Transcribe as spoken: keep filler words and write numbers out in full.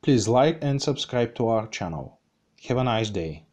Please like and subscribe to our channel. Have a nice day.